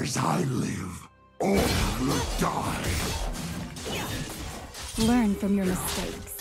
As I live, all will die. Learn from your mistakes.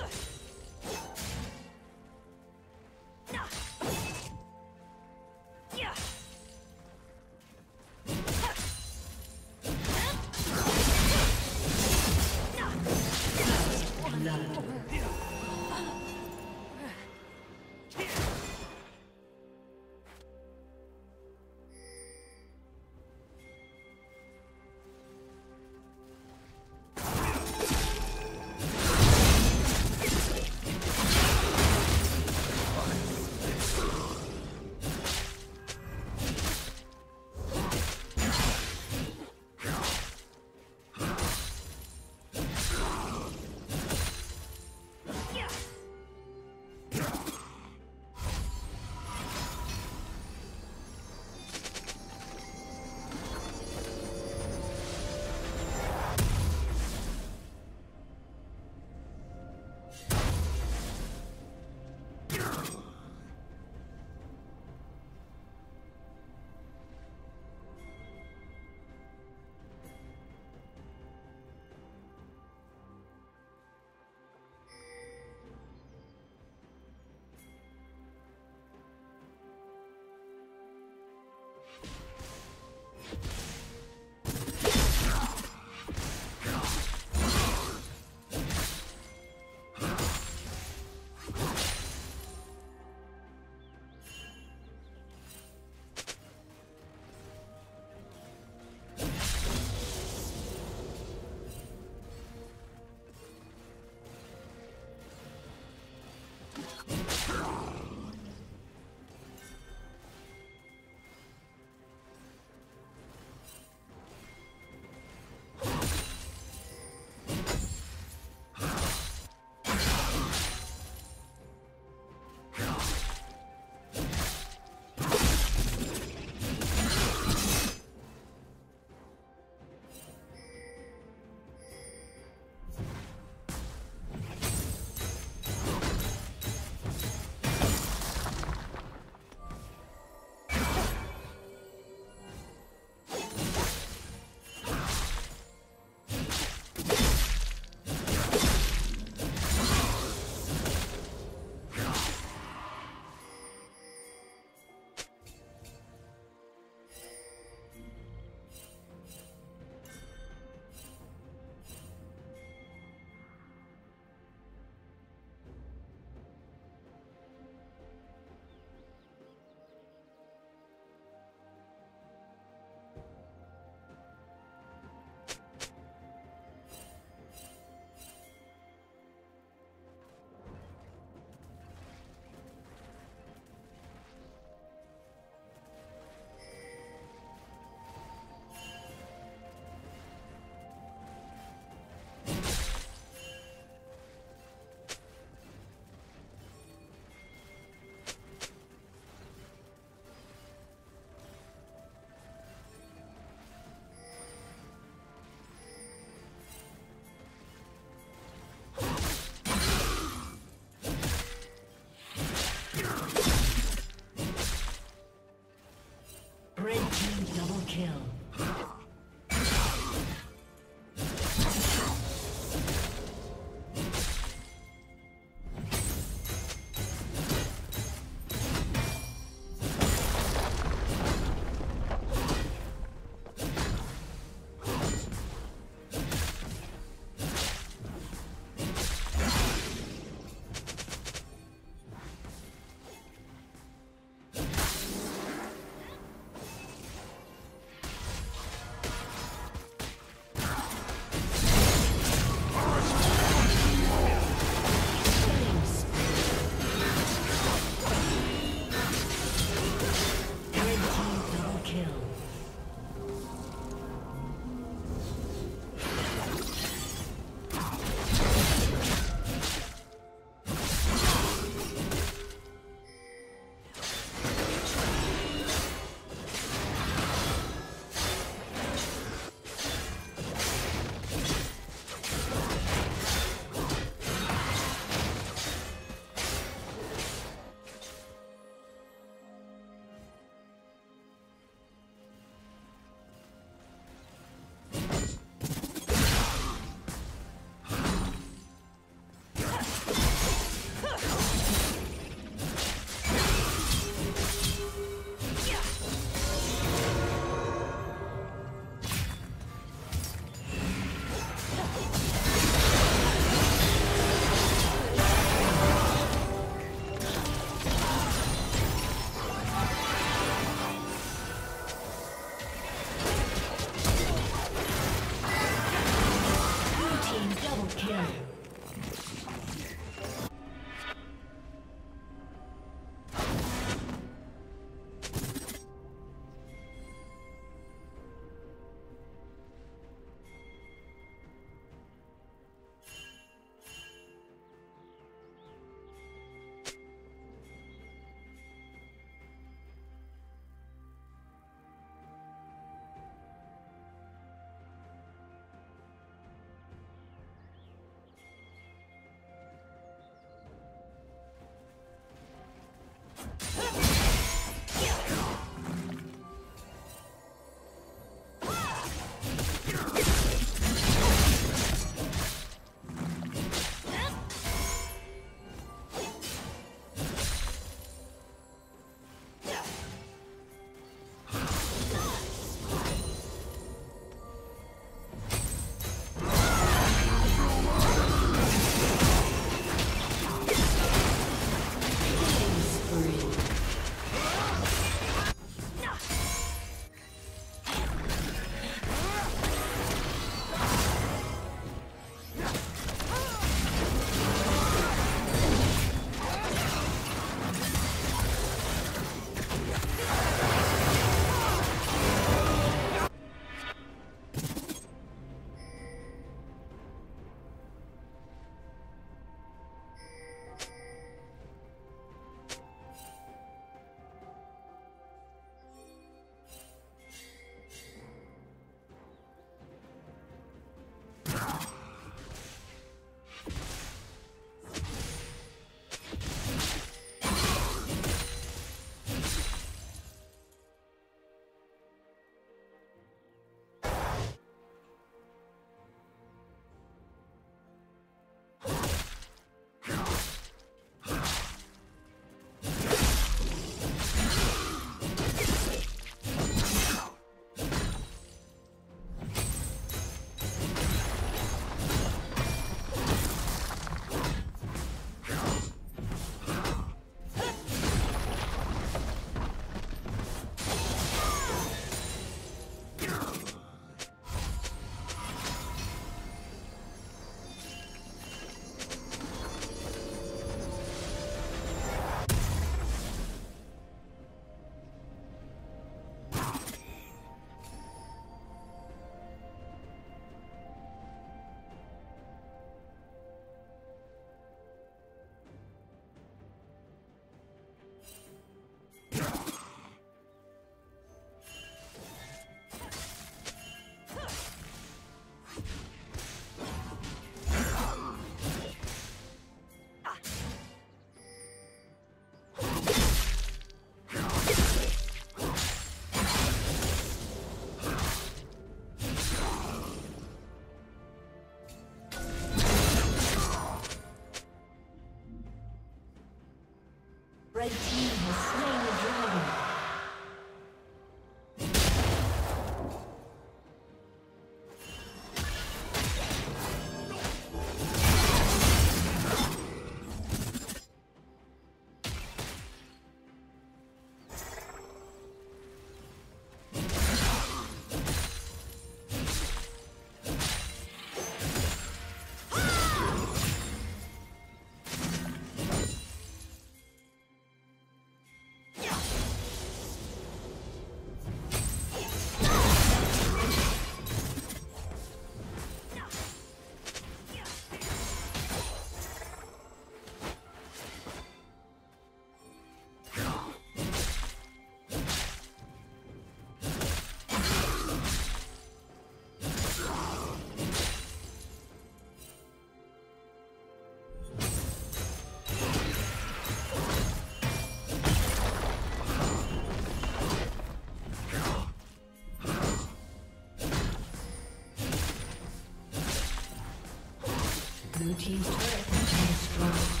Blue team's turret has been destroyed.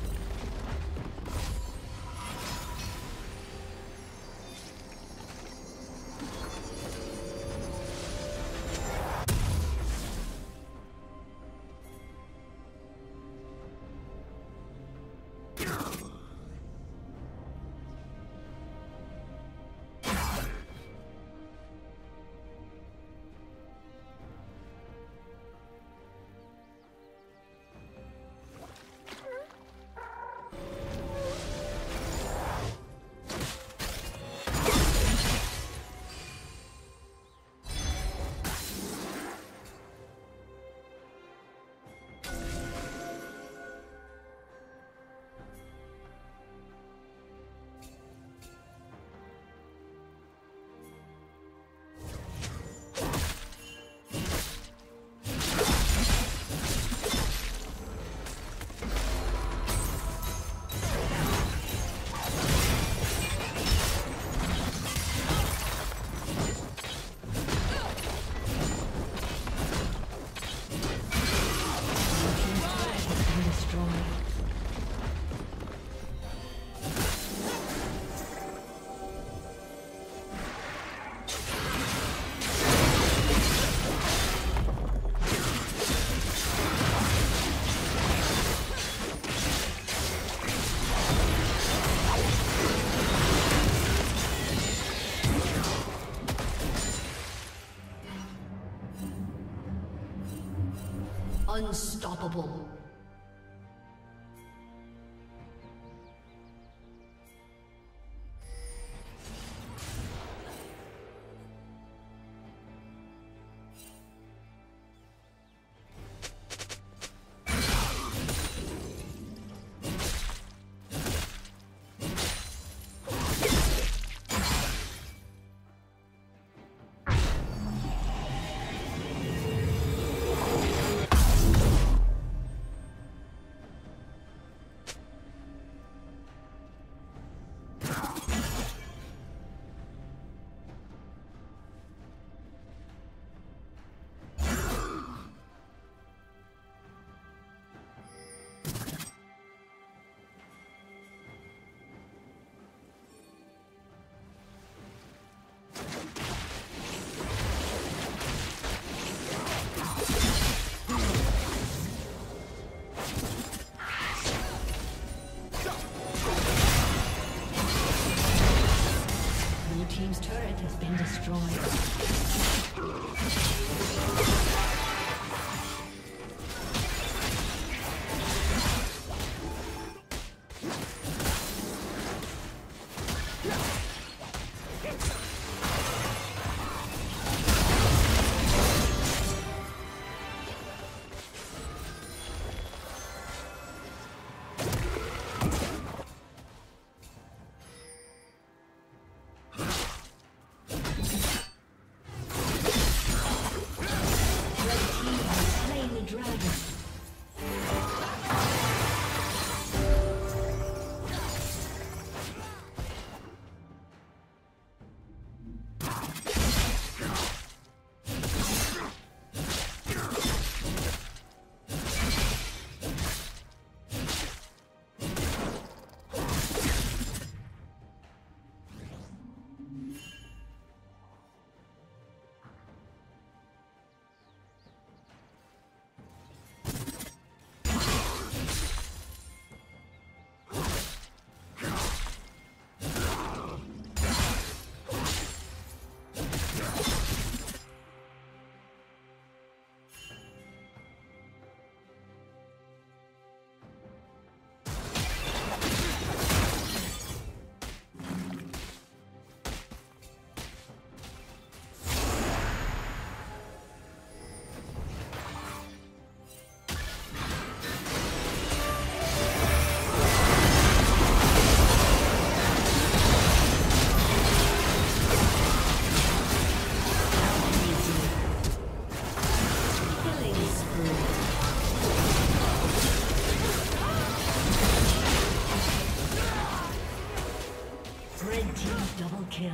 Unstoppable. Team's turret has been destroyed. Red team double kill.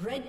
Red